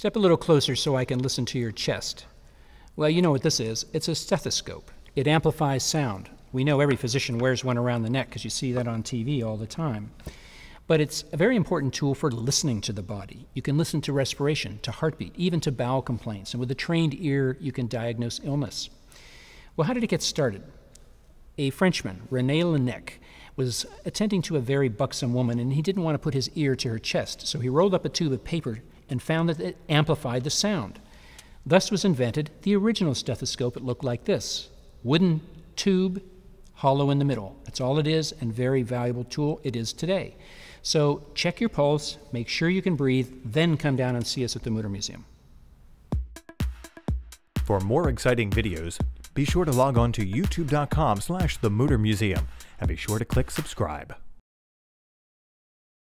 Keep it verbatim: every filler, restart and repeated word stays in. Step a little closer so I can listen to your chest. Well, you know what this is. It's a stethoscope. It amplifies sound. We know every physician wears one around the neck because you see that on T V all the time. But it's a very important tool for listening to the body. You can listen to respiration, to heartbeat, even to bowel complaints. And with a trained ear, you can diagnose illness. Well, how did it get started? A Frenchman, René Laennec, was attending to a very buxom woman, and he didn't want to put his ear to her chest, so he rolled up a tube of paper and found that it amplified the sound. Thus was invented the original stethoscope. It looked like this: wooden tube, hollow in the middle. That's all it is, and very valuable tool it is today. So check your pulse, make sure you can breathe, then come down and see us at the Mütter Museum. For more exciting videos, be sure to log on to youtube dot com slash the Mütter Museum, and be sure to click subscribe.